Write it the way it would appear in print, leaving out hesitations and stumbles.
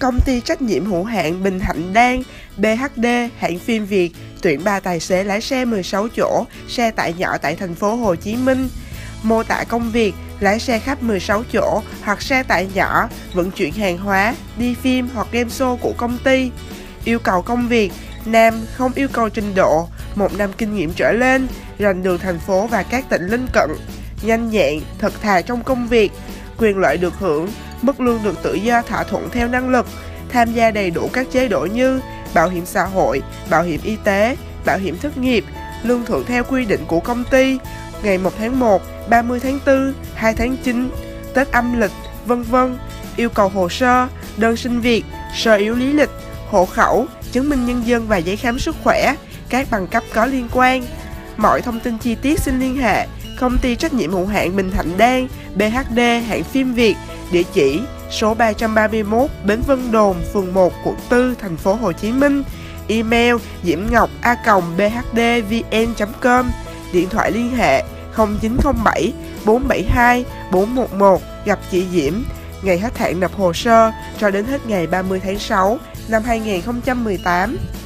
Công ty trách nhiệm hữu hạn Bình Hạnh Đan, BHD, Hãng Phim Việt tuyển 3 tài xế lái xe 16 chỗ, xe tải nhỏ tại thành phố Hồ Chí Minh. Mô tả công việc, lái xe khách 16 chỗ hoặc xe tải nhỏ, vận chuyển hàng hóa, đi phim hoặc game show của công ty. Yêu cầu công việc, nam, không yêu cầu trình độ, 1 năm kinh nghiệm trở lên, rành đường thành phố và các tỉnh lân cận, nhanh nhẹn, thật thà trong công việc, quyền lợi được hưởng, mức lương được tự do thỏa thuận theo năng lực, tham gia đầy đủ các chế độ như bảo hiểm xã hội, bảo hiểm y tế, bảo hiểm thất nghiệp, lương thưởng theo quy định của công ty, ngày 1 tháng 1, 30 tháng 4, 2 tháng 9, Tết âm lịch, vân vân. Yêu cầu hồ sơ, đơn xin việc, sơ yếu lý lịch, hộ khẩu, chứng minh nhân dân và giấy khám sức khỏe, các bằng cấp có liên quan. Mọi thông tin chi tiết xin liên hệ Công ty trách nhiệm hữu hạn Bình Hạnh Đan, BHD, Hãng Phim Việt, địa chỉ số 331 Bến Vân Đồn, phường 1, quận 4, thành phố Hồ Chí Minh, email diemngoc@bhdvn.com, điện thoại liên hệ 0907 472 411 gặp chị Diễm. Ngày hết hạn nộp hồ sơ cho đến hết ngày 30 tháng 6 năm 2018.